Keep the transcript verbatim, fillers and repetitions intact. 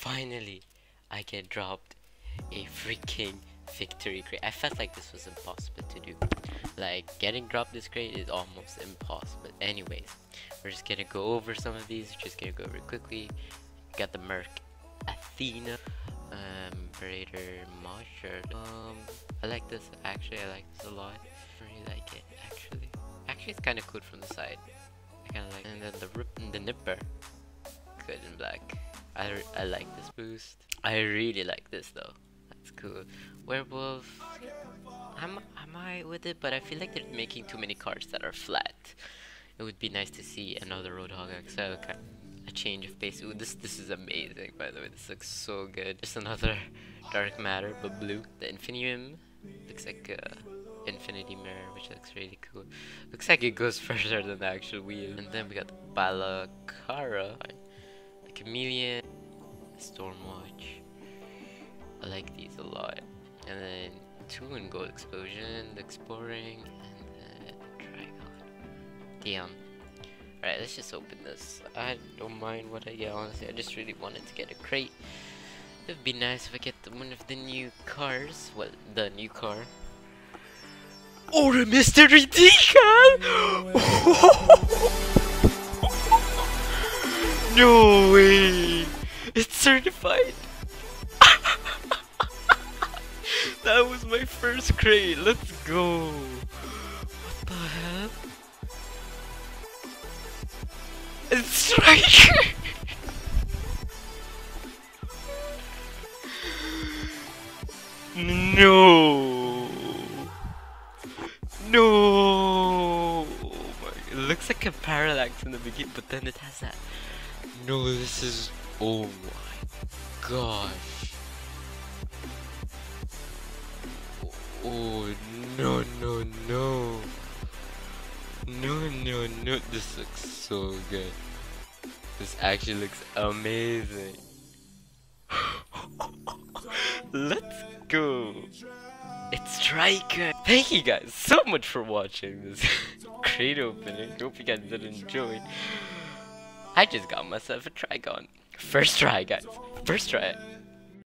Finally, I get dropped a freaking victory crate. I felt like this was impossible to do. Like, getting dropped this crate is almost impossible. Anyways, we're just gonna go over some of these. We're just gonna go over quickly. Got the Merc Athena, um, Raider Mosher. Um, I like this. Actually, I like this a lot. I really like it. Actually, actually, it's kind of cool from the side. I kind of like it. And then the rip and the nipper, good in black. I, I like this boost. I really like this though. That's cool. Werewolf, I'm, am I with it? But I feel like they're making too many cards that are flat. It would be nice to see another Roadhog X L, kind of a change of pace. Ooh, this this is amazing, by the way. This looks so good. Just another dark matter, but blue. The Infinium looks like a infinity mirror, which looks really cool. Looks like it goes further than the actual wheel. And then we got the Balakara, the Chameleon, the Stormwatch. I like these a lot. And then two in gold explosion, the exploring, and the Trigon. Damn. Alright, let's just open this. I don't mind what I get, honestly. I just really wanted to get a crate. It would be nice if I get the, one of the new cars. Well, the new car. Or a mystery decal! No way! It's certified! That was my first crate. Let's go. What the hell? It's Striker. No. No. It looks like a parallax in the beginning, but then it has that. No, this is. Oh my gosh. Oh no no no no no no, this looks so good. This actually looks amazing. Let's go. It's Striker. Thank you guys so much for watching this crate opening. Hope you guys did enjoy. I just got myself a Trigon. First try, guys. First try.